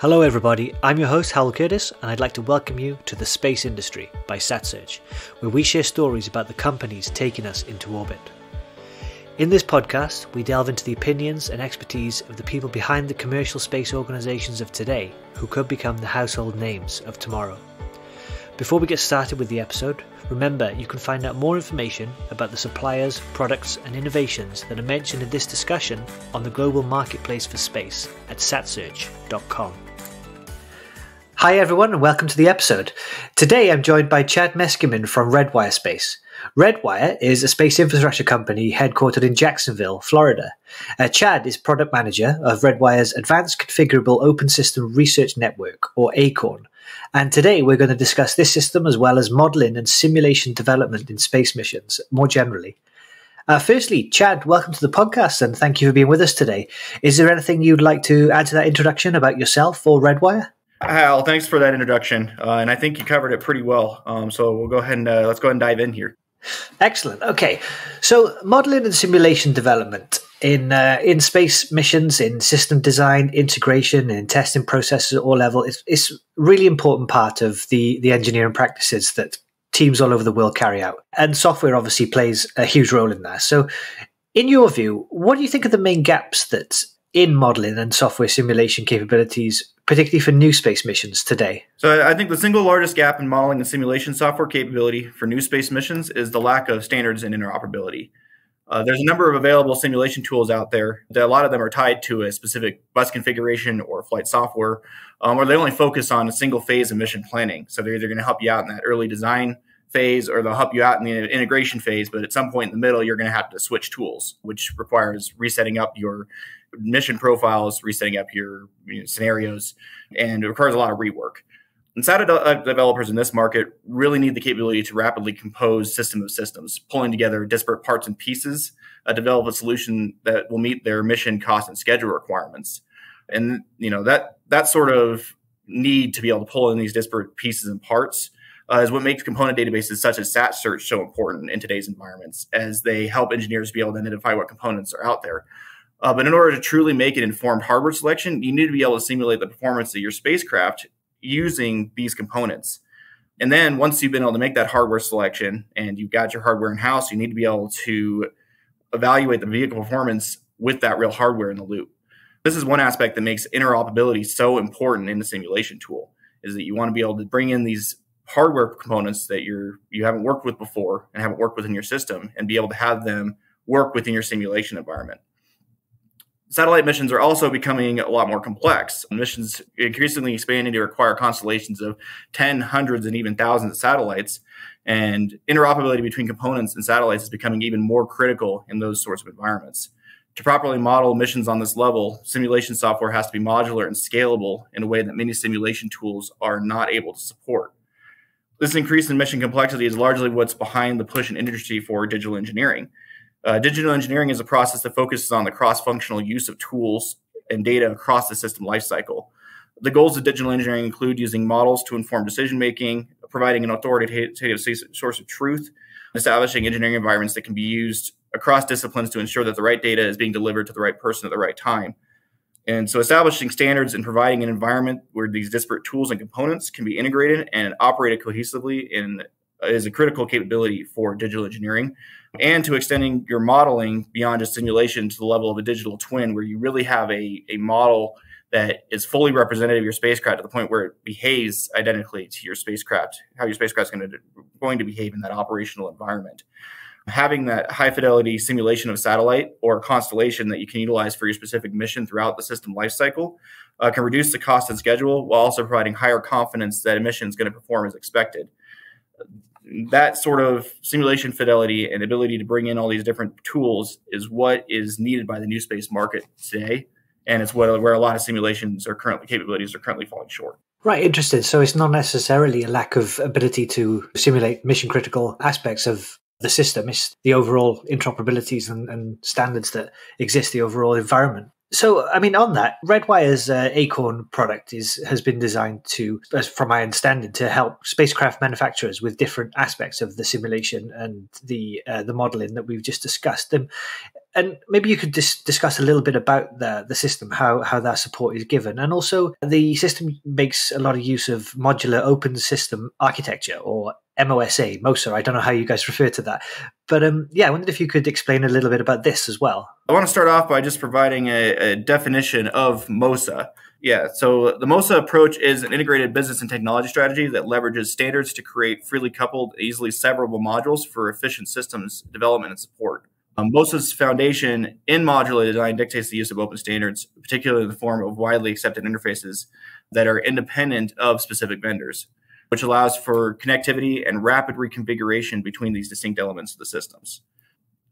Hello everybody, I'm your host Hal Curtis and I'd like to welcome you to The Space Industry by SatSearch, where we share stories about the companies taking us into orbit. In this podcast, we delve into the opinions and expertise of the people behind the commercial space organizations of today who could become the household names of tomorrow. Before we get started with the episode, remember you can find out more information about the suppliers, products and innovations that are mentioned in this discussion on the global marketplace for space at satsearch.com. Hi everyone and welcome to the episode. Today I'm joined by Chad Meskimen from Redwire Space. Redwire is a space infrastructure company headquartered in Jacksonville, Florida. Chad is product manager of Redwire's Advanced Configurable Open System Research Network, or ACORN. And today we're going to discuss this system as well as modeling and simulation development in space missions more generally. Firstly, Chad, welcome to the podcast and thank you for being with us today. Is there anything you'd like to add to that introduction about yourself or Redwire? Hal, thanks for that introduction, and I think you covered it pretty well, so we'll go ahead and let's dive in here. Excellent. Okay, so modeling and simulation development in space missions, in system design, integration, and testing processes at all levels, it's a really important part of the engineering practices that teams all over the world carry out, and software obviously plays a huge role in that. So, in your view, what do you think are the main gaps that in modeling and software simulation capabilities, particularly for new space missions today? So I think the single largest gap in modeling and simulation software capability for new space missions is the lack of standards and interoperability. There's a number of available simulation tools out there. A lot of them are tied to a specific bus configuration or flight software, or they only focus on a single phase of mission planning. So they're either going to help you out in that early design phase or they'll help you out in the integration phase. But at some point in the middle, you're going to have to switch tools, which requires resetting up your mission profiles, resetting up your scenarios, and it requires a lot of rework. And SATA developers in this market really need the capability to rapidly compose system of systems, pulling together disparate parts and pieces, develop a solution that will meet their mission, cost, and schedule requirements. And that sort of need to be able to pull in these disparate pieces and parts is what makes component databases such as SatSearch so important in today's environments, as they help engineers be able to identify what components are out there. But in order to truly make an informed hardware selection, you need to be able to simulate the performance of your spacecraft using these components. And then once you've been able to make that hardware selection and you've got your hardware in-house, you need to be able to evaluate the vehicle performance with that real hardware in the loop. This is one aspect that makes interoperability so important in the simulation tool, is that you want to be able to bring in these hardware components that you haven't worked with before and haven't worked within your system and be able to have them work within your simulation environment. Satellite missions are also becoming a lot more complex. Missions increasingly expanding to require constellations of 10, hundreds, and even thousands of satellites. And interoperability between components and satellites is becoming even more critical in those sorts of environments. To properly model missions on this level, simulation software has to be modular and scalable in a way that many simulation tools are not able to support. This increase in mission complexity is largely what's behind the push in industry for digital engineering. Digital engineering is a process that focuses on the cross-functional use of tools and data across the system lifecycle. The goals of digital engineering include using models to inform decision-making, providing an authoritative source of truth, establishing engineering environments that can be used across disciplines to ensure that the right data is being delivered to the right person at the right time. And so establishing standards and providing an environment where these disparate tools and components can be integrated and operated cohesively is a critical capability for digital engineering, and to extending your modeling beyond just simulation to the level of a digital twin, where you really have a model that is fully representative of your spacecraft to the point where it behaves identically to your spacecraft, how your spacecraft is going to behave in that operational environment. Having that high fidelity simulation of satellite or constellation that you can utilize for your specific mission throughout the system lifecycle can reduce the cost and schedule while also providing higher confidence that a mission is going to perform as expected. That sort of simulation fidelity and ability to bring in all these different tools is what is needed by the new space market today. And it's where a lot of simulations or capabilities are currently falling short. Right, interesting. So it's not necessarily a lack of ability to simulate mission critical aspects of the system. It's the overall interoperabilities and standards that exist, the overall environment. So, I mean, on that, Redwire's ACORN product has been designed to, from my understanding, to help spacecraft manufacturers with different aspects of the simulation and the modeling that we've just discussed. And maybe you could discuss a little bit about the system, how that support is given. And also, the system makes a lot of use of modular open system architecture, or MOSA. I don't know how you guys refer to that. But yeah, I wondered if you could explain a little bit about this as well. I want to start off by just providing a definition of MOSA. Yeah, so the MOSA approach is an integrated business and technology strategy that leverages standards to create freely coupled, easily severable modules for efficient systems development and support. MOSA's foundation in modular design dictates the use of open standards, particularly in the form of widely accepted interfaces that are independent of specific vendors, which allows for connectivity and rapid reconfiguration between these distinct elements of the systems.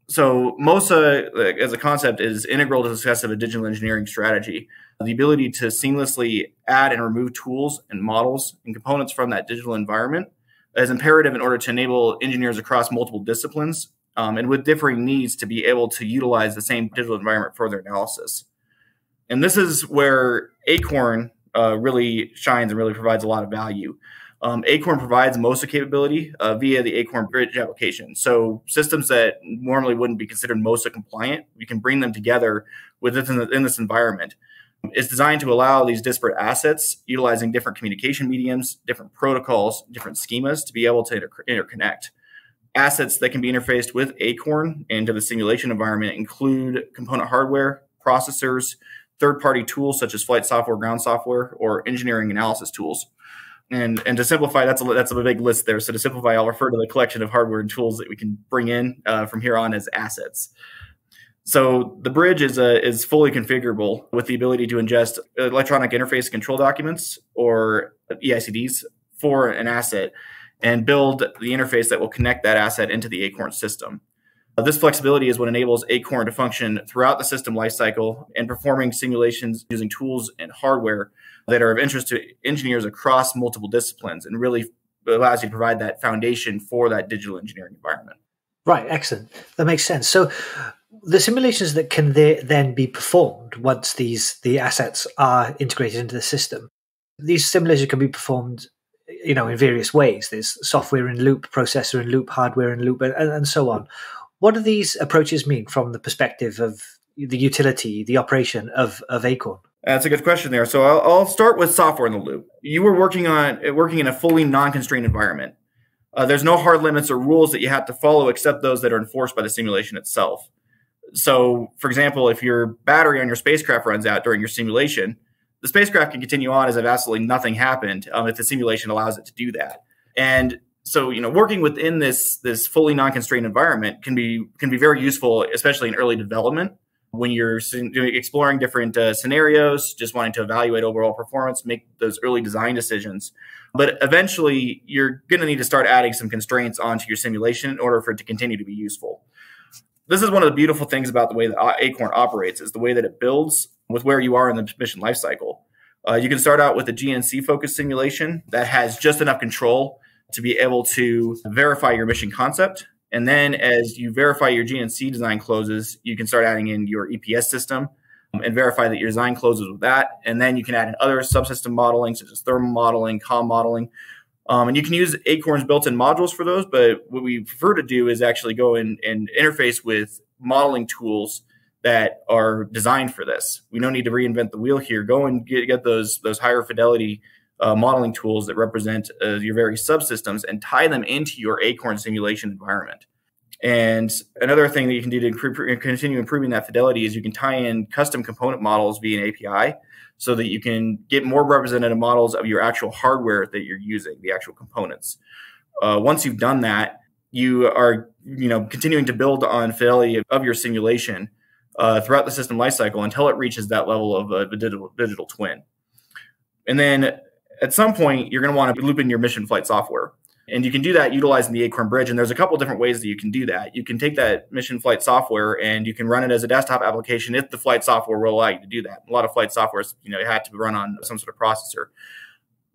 So MOSA as a concept is integral to the success of a digital engineering strategy. The ability to seamlessly add and remove tools and models and components from that digital environment is imperative in order to enable engineers across multiple disciplines and with differing needs to be able to utilize the same digital environment for their analysis. And this is where ACORN really shines and really provides a lot of value. ACORN provides MOSA capability via the ACORN Bridge application. So systems that normally wouldn't be considered MOSA compliant, we can bring them together in this environment. It's designed to allow these disparate assets, utilizing different communication mediums, different protocols, different schemas to be able to interconnect. Assets that can be interfaced with ACORN into the simulation environment include component hardware, processors, third-party tools such as flight software, ground software, or engineering analysis tools. And to simplify, that's a big list there. So to simplify, I'll refer to the collection of hardware and tools that we can bring in from here on as assets. So the bridge is fully configurable with the ability to ingest electronic interface control documents, or EICDs, for an asset, and build the interface that will connect that asset into the ACORN system. This flexibility is what enables ACORN to function throughout the system lifecycle and performing simulations using tools and hardware that are of interest to engineers across multiple disciplines, and really allows you to provide that foundation for that digital engineering environment. Right, excellent. That makes sense. So the simulations that can then be performed once the assets are integrated into the system, these simulations can be performed in various ways. There's software in loop, processor in loop, hardware in loop, and so on. What do these approaches mean from the perspective of the utility, the operation of ACORN? That's a good question there. So I'll start with software in the loop. You were working in a fully non-constrained environment. There's no hard limits or rules that you have to follow except those that are enforced by the simulation itself. So, for example, if your battery on your spacecraft runs out during your simulation, the spacecraft can continue on as if absolutely nothing happened if the simulation allows it to do that. And so, working within this fully non-constrained environment can be very useful, especially in early development when you're exploring different scenarios, just wanting to evaluate overall performance, make those early design decisions. But eventually, you're going to need to start adding some constraints onto your simulation in order for it to continue to be useful. This is one of the beautiful things about the way that ACORN operates, is the way that it builds with where you are in the mission lifecycle. You can start out with a GNC-focused simulation that has just enough control to be able to verify your mission concept. And then as you verify your GNC design closes, you can start adding in your EPS system and verify that your design closes with that. And then you can add in other subsystem modeling, such as thermal modeling, comm modeling. And you can use ACORN's built-in modules for those, but what we prefer to do is actually go in and interface with modeling tools that are designed for this. We don't need to reinvent the wheel here. Go and get those higher fidelity modeling tools that represent your various subsystems and tie them into your ACORN simulation environment. And another thing that you can do to continue improving that fidelity is you can tie in custom component models via an API, so that you can get more representative models of your actual hardware that you're using, the actual components. Once you've done that, you are continuing to build on fidelity of your simulation throughout the system lifecycle until it reaches that level of a digital twin. And then at some point, you're going to want to loop in your mission flight software. And you can do that utilizing the ACORN Bridge. And there's a couple different ways that you can do that. You can take that mission flight software and you can run it as a desktop application if the flight software will allow you to do that. A lot of flight software, had to run on some sort of processor.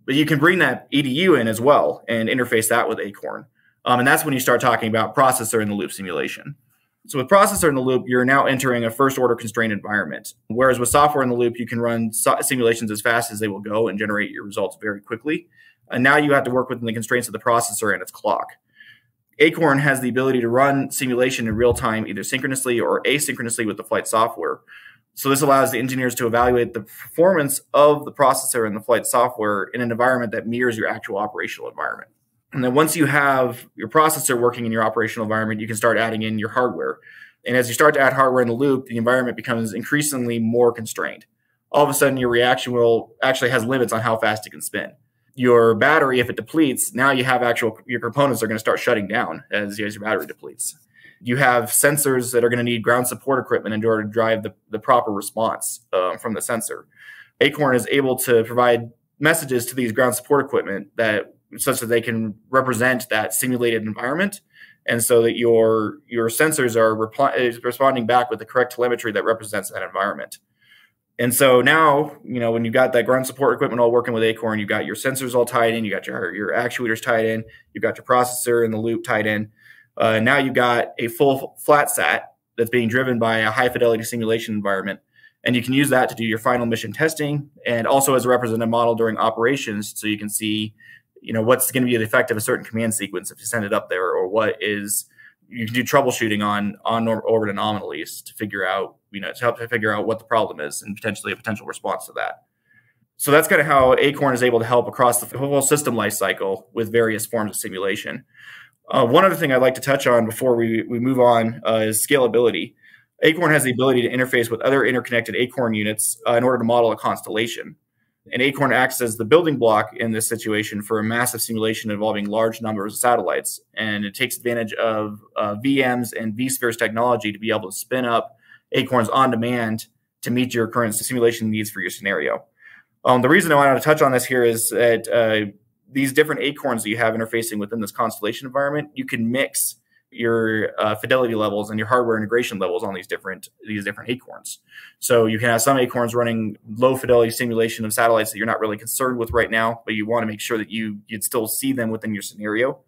But you can bring that EDU in as well and interface that with ACORN. And that's when you start talking about processor in the loop simulation. So with processor in the loop, you're now entering a first order constrained environment. Whereas with software in the loop, you can run simulations as fast as they will go and generate your results very quickly. And now you have to work within the constraints of the processor and its clock. ACORN has the ability to run simulation in real time, either synchronously or asynchronously with the flight software. So this allows the engineers to evaluate the performance of the processor and the flight software in an environment that mirrors your actual operational environment. And then once you have your processor working in your operational environment, you can start adding in your hardware. And as you start to add hardware in the loop, the environment becomes increasingly more constrained. All of a sudden, your reaction wheel actually has limits on how fast it can spin. Your battery, if it depletes, now you have your components are going to start shutting down as your battery depletes. You have sensors that are going to need ground support equipment in order to drive the proper response from the sensor. ACORN is able to provide messages to these ground support equipment such that they can represent that simulated environment, and so that your sensors are responding back with the correct telemetry that represents that environment. And so now, you know, when you've got that ground support equipment all working with ACORN, you've got your sensors all tied in, you got your actuators tied in, you've got your processor in the loop tied in. Now you've got a full flat sat that's being driven by a high fidelity simulation environment. And you can use that to do your final mission testing and also as a representative model during operations, so you can see, you know, what's going to be the effect of a certain command sequence if you send it up there, or what is, you can do troubleshooting on orbit anomalies to figure out, you know, to help to figure out what the problem is and potentially a potential response to that. So that's kind of how ACORN is able to help across the whole system lifecycle with various forms of simulation. One other thing I'd like to touch on before we move on is scalability. ACORN has the ability to interface with other interconnected ACORN units in order to model a constellation. And ACORN acts as the building block in this situation for a massive simulation involving large numbers of satellites. And it takes advantage of VMs and vSpheres technology to be able to spin up ACORNs on demand to meet your current simulation needs for your scenario. The reason I wanted to touch on this here is that these different ACORNs that you have interfacing within this constellation environment, you can mix your fidelity levels and your hardware integration levels on these different ACORNs. So you can have some ACORNs running low fidelity simulation of satellites that you're not really concerned with right now, but you want to make sure that you'd still see them within your scenario.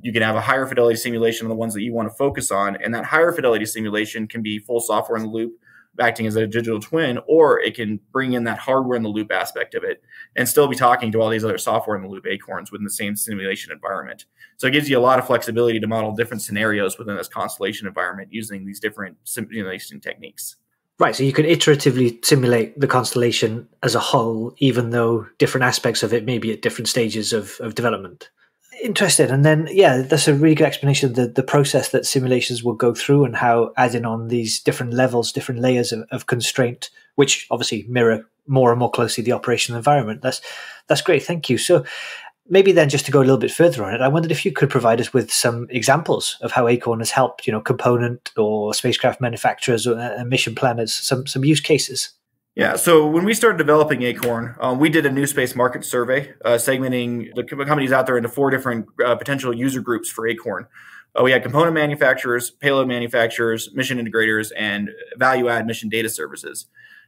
You can have a higher fidelity simulation of the ones that you want to focus on, and that higher fidelity simulation can be full software in the loop, acting as a digital twin, or it can bring in that hardware in the loop aspect of it and still be talking to all these other software in the loop ACORNs within the same simulation environment. So it gives you a lot of flexibility to model different scenarios within this constellation environment using these different simulation techniques. Right, so you can iteratively simulate the constellation as a whole, even though different aspects of it may be at different stages of development. Interesting. And then, yeah, that's a really good explanation of the process that simulations will go through and how adding on these different levels, different layers of constraint, which obviously mirror more and more closely the operational environment. That's great. Thank you. So maybe then just to go a little bit further on it, I wondered if you could provide us with some examples of how ACORN has helped, you know, component or spacecraft manufacturers or mission planners, some use cases. Yeah, so when we started developing ACORN, we did a new space market survey segmenting the companies out there into 4 different potential user groups for ACORN. We had component manufacturers, payload manufacturers, mission integrators, and value-add mission data services.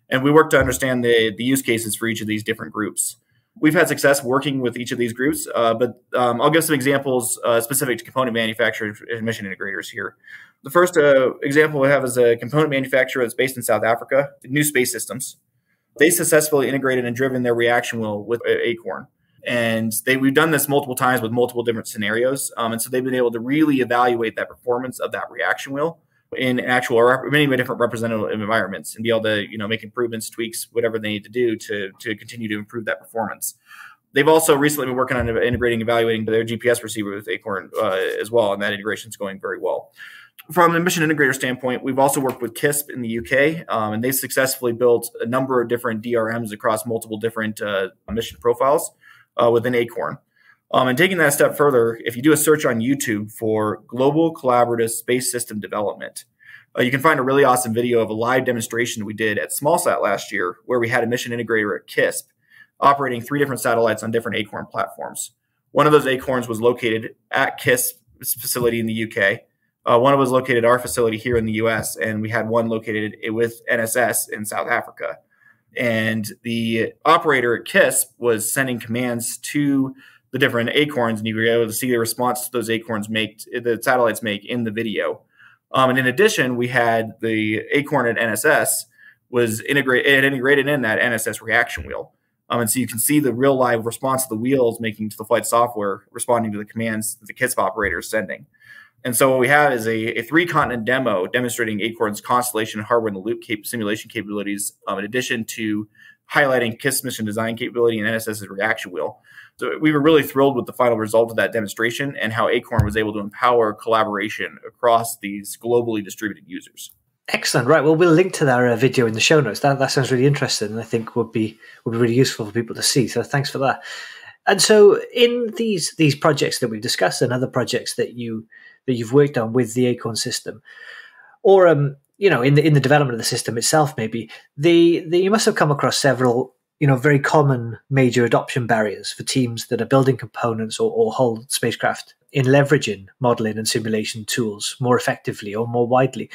And we worked to understand the use cases for each of these different groups. We've had success working with each of these groups, but I'll give some examples specific to component manufacturers and mission integrators here. The first example we have is a component manufacturer that's based in South Africa, New Space Systems. They successfully integrated and driven their reaction wheel with ACORN. And we've done this multiple times with multiple different scenarios. And so they've been able to really evaluate that performance of that reaction wheel in actual or many different representative environments and be able to, you know, make improvements, tweaks, whatever they need to do to continue to improve that performance. They've also recently been working on integrating, evaluating their GPS receiver with ACORN as well. And that integration is going very well. From a mission integrator standpoint, we've also worked with KISP in the UK, and they've successfully built a number of different DRMs across multiple different mission profiles within ACORN. And taking that a step further, if you do a search on YouTube for Global Collaborative Space System Development, you can find a really awesome video of a live demonstration we did at SmallSat last year, where we had a mission integrator at KISP operating 3 different satellites on different ACORN platforms. One of those ACORNs was located at KISP's facility in the UK. One was located at our facility here in the US, and we had one located with NSS in South Africa. And the operator at KISP was sending commands to the different ACORNs, and you were able to see the response to those ACORNs the satellites make in the video. And in addition, we had the ACORN at NSS was integrated, it integrated in that NSS reaction wheel. And so you can see the real live response of the wheels making to the flight software, responding to the commands that the KISP operator is sending. And so what we have is a three-continent demo demonstrating ACORN's constellation and hardware-in-the-loop simulation capabilities, in addition to highlighting KISP mission design capability and NSS's reaction wheel. So we were really thrilled with the final result of that demonstration and how ACORN was able to empower collaboration across these globally distributed users. Excellent. Right. Well, we'll link to that video in the show notes. That sounds really interesting, and I think would be really useful for people to see. So thanks for that. And so in these projects that we've discussed and other projects that you've worked on with the ACORN system, or you know, in the development of the system itself, maybe you must have come across several very common major adoption barriers for teams that are building components or whole spacecraft in leveraging modeling and simulation tools more effectively or more widely.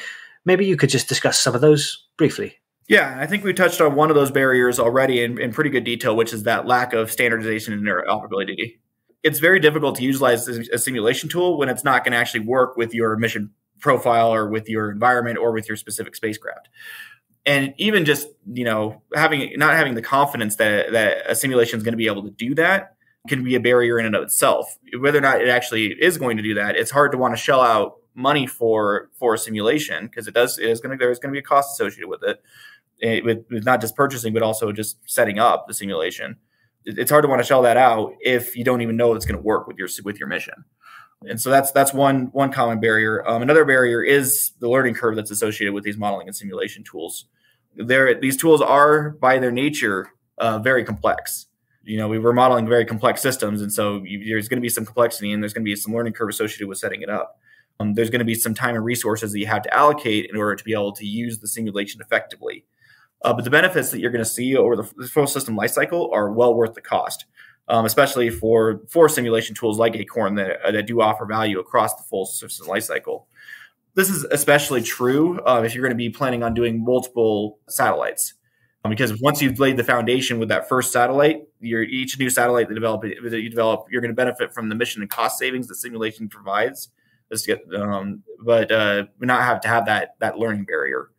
Maybe you could just discuss some of those briefly. Yeah, I think we touched on one of those barriers already in pretty good detail, which is that lack of standardization and interoperability. It's very difficult to utilize a simulation tool when it's not going to actually work with your mission profile or with your environment or with your specific spacecraft. And even just, not having the confidence that a simulation is going to be able to do that can be a barrier in and of itself. Whether or not it actually is going to do that, it's hard to want to shell out money for a simulation, because there's going to be a cost associated with it, with not just purchasing but also just setting up the simulation. It's hard to want to shell that out if you don't even know it's going to work with your mission. And so that's one common barrier. Another barrier is the learning curve that's associated with these modeling and simulation tools. These tools are by their nature very complex. We were modeling very complex systems, and so there's going to be some complexity and there's going to be some learning curve associated with setting it up. There's going to be some time and resources that you have to allocate in order to be able to use the simulation effectively. But the benefits that you're going to see over the full system lifecycle are well worth the cost, especially for simulation tools like ACORN that do offer value across the full system lifecycle. This is especially true if you're going to be planning on doing multiple satellites, because once you've laid the foundation with that first satellite, each new satellite that you develop, you're going to benefit from the mission and cost savings that simulation provides. We not have to have that learning barrier.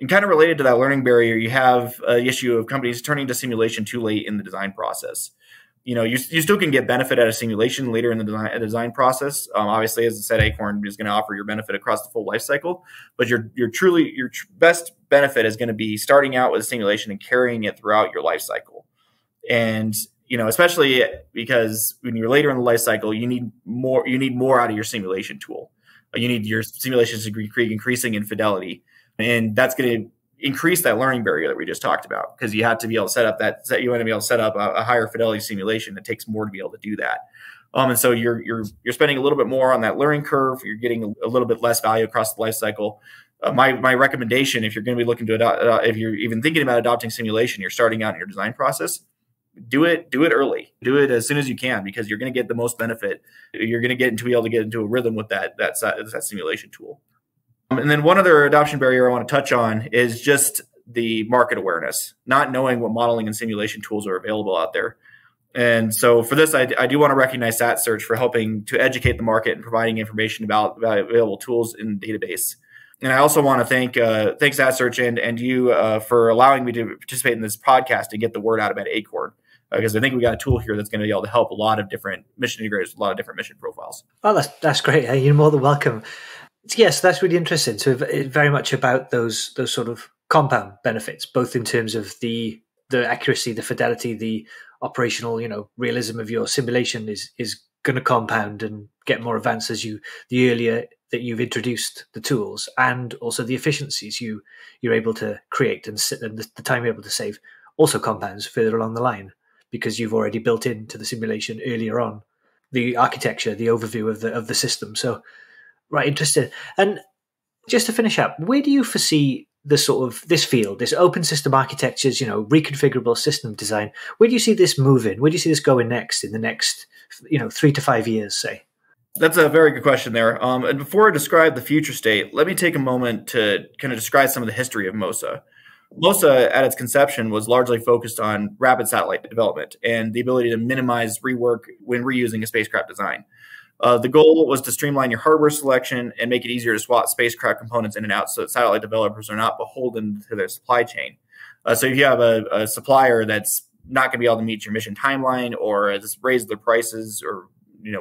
And kind of related to that learning barrier, you have the issue of companies turning to simulation too late in the design process. You still can get benefit out of simulation later in the design process. Obviously, as I said, ACORN is going to offer your benefit across the full life cycle, but your best benefit is going to be starting out with a simulation and carrying it throughout your life cycle. And especially because when you're later in the life cycle, you need more out of your simulation tool. You need your simulations to be increasing in fidelity. And that's going to increase that learning barrier that we just talked about, because you have to be able to set up a higher fidelity simulation. It takes more to be able to do that. And so you're spending a little bit more on that learning curve. You're getting a little bit less value across the life cycle. My recommendation, if you're going to be looking to adopt, if you're even thinking about adopting simulation, you're starting out in your design process, do it early. Do it as soon as you can, because you're going to get the most benefit. You're going to be able to get into a rhythm with that simulation tool. And then one other adoption barrier I want to touch on is just the market awareness, not knowing what modeling and simulation tools are available out there. And so for this, I do want to recognize SatSearch for helping to educate the market and providing information about available tools in the database. And I also want to thank SatSearch and you for allowing me to participate in this podcast and get the word out about ACORN. Because I think we got a tool here that's going to be able to help a lot of different mission integrators, a lot of different mission profiles. Oh, that's great. You're more than welcome. Yes, that's really interesting. So it's very much about those sort of compound benefits, both in terms of the accuracy, the fidelity, the operational, realism of your simulation is going to compound and get more advanced as the earlier that you've introduced the tools, and also the efficiencies you're able to create and the time you're able to save also compounds further along the line, because you've already built into the simulation earlier on the architecture, the overview of the system. So, right, interesting. And just to finish up, where do you foresee this field, this open system architectures, reconfigurable system design? Where do you see this moving? Where do you see this going next in the next, 3 to 5 years, say? That's a very good question there. And before I describe the future state, let me take a moment to kind of describe some of the history of MOSA. MOSA, at its conception, was largely focused on rapid satellite development and the ability to minimize rework when reusing a spacecraft design. The goal was to streamline your hardware selection and make it easier to swap spacecraft components in and out so that satellite developers are not beholden to their supply chain. So if you have a supplier that's not going to be able to meet your mission timeline or just raise their prices or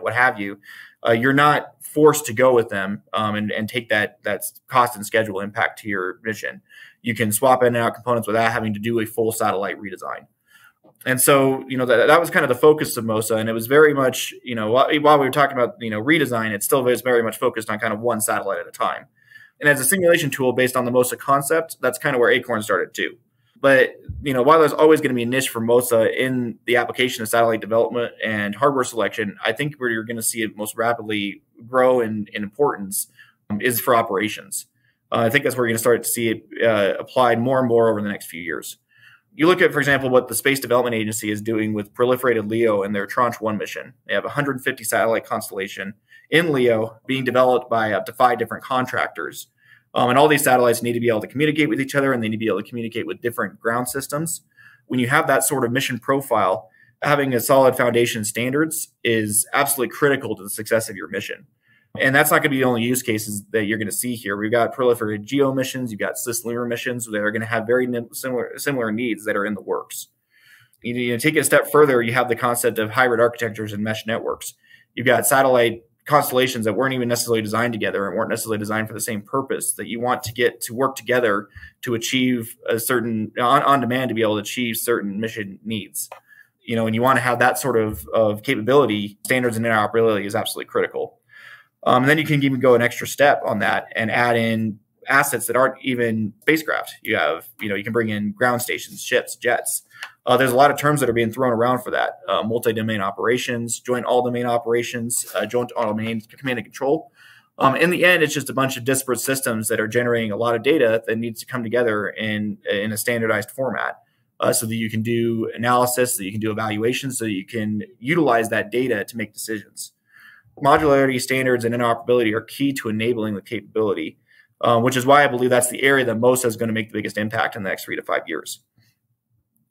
what have you, you're not forced to go with them and take that cost and schedule impact to your mission. You can swap in and out components without having to do a full satellite redesign. And so, that was kind of the focus of MOSA, and it was very much, while we were talking about, redesign, it still was very much focused on kind of one satellite at a time. And as a simulation tool based on the MOSA concept, that's kind of where ACORN started too. But, while there's always going to be a niche for MOSA in the application of satellite development and hardware selection, I think where you're going to see it most rapidly grow in importance is for operations. I think that's where you're going to start to see it applied more and more over the next few years. You look at, for example, what the Space Development Agency is doing with proliferated LEO and their Tranche-1 mission. They have 150 satellite constellation in LEO being developed by up to 5 different contractors. And all these satellites need to be able to communicate with each other, and they need to be able to communicate with different ground systems. When you have that sort of mission profile, having a solid foundation standards is absolutely critical to the success of your mission. And that's not going to be the only use cases that you're going to see here. We've got proliferated GEO missions. You've got cislunar missions that are going to have very similar needs that are in the works. You take it a step further, you have the concept of hybrid architectures and mesh networks. You've got satellite constellations that weren't even necessarily designed together and weren't necessarily designed for the same purpose that you want to get to work together to achieve a certain on demand to be able to achieve certain mission needs. And you want to have that sort of capability. Standards and interoperability is absolutely critical. And then you can even go an extra step on that and add in assets that aren't even spacecraft. You have, you can bring in ground stations, ships, jets. There's a lot of terms that are being thrown around for that. Multi-domain operations, joint all-domain operations, joint all-domain command and control. In the end, it's just a bunch of disparate systems that are generating a lot of data that needs to come together in a standardized format so that you can do analysis, so that you can do evaluations, so that you can utilize that data to make decisions. Modularity, standards, and interoperability are key to enabling the capability, which is why I believe that's the area that MOSA is going to make the biggest impact in the next 3 to 5 years.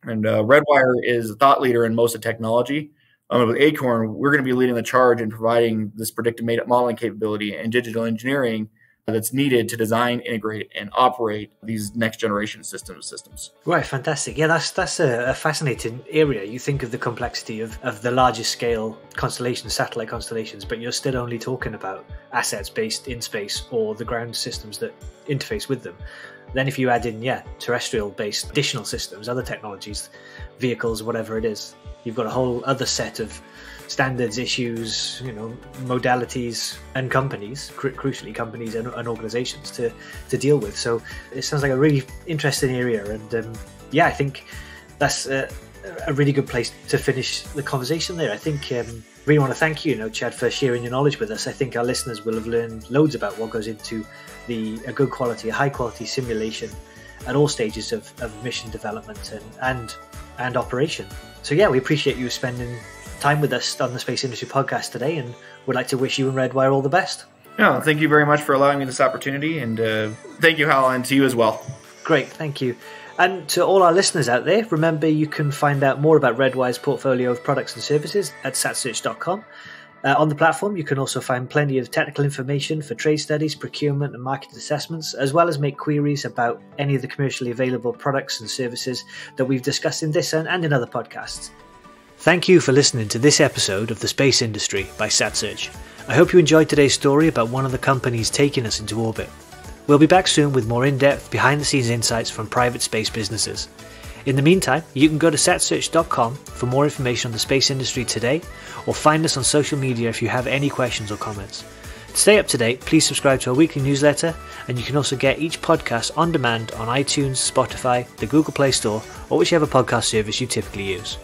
And Redwire is a thought leader in MOSA technology. With ACORN, we're going to be leading the charge in providing this predictive modeling capability and digital engineering that's needed to design, integrate, and operate these next generation systems. Right, fantastic. Yeah, that's a fascinating area. You think of the complexity of the largest scale constellations, satellite constellations, but you're still only talking about assets based in space or the ground systems that interface with them. Then if you add in, yeah, terrestrial based additional systems, other technologies, vehicles, whatever it is, you've got a whole other set of standards, issues, modalities, and companies, crucially companies and organizations to deal with. So it sounds like a really interesting area. And yeah, I think that's a really good place to finish the conversation there. I think really want to thank you, Chad, for sharing your knowledge with us. I think our listeners will have learned loads about what goes into a good quality, a high quality simulation at all stages of mission development and operation. So yeah, we appreciate you spending time with us on the Space Industry Podcast today, and would like to wish you and Redwire all the best. Yeah, thank you very much for allowing me this opportunity, and thank you, Hal, and to you as well. Great, thank you. And to all our listeners out there, remember you can find out more about Redwire's portfolio of products and services at satsearch.com. On the platform, you can also find plenty of technical information for trade studies, procurement and market assessments, as well as make queries about any of the commercially available products and services that we've discussed in this and in other podcasts. Thank you for listening to this episode of The Space Industry by SatSearch. I hope you enjoyed today's story about one of the companies taking us into orbit. We'll be back soon with more in-depth, behind-the-scenes insights from private space businesses. In the meantime, you can go to satsearch.com for more information on the space industry today, or find us on social media if you have any questions or comments. To stay up to date, please subscribe to our weekly newsletter, and you can also get each podcast on demand on iTunes, Spotify, the Google Play Store, or whichever podcast service you typically use.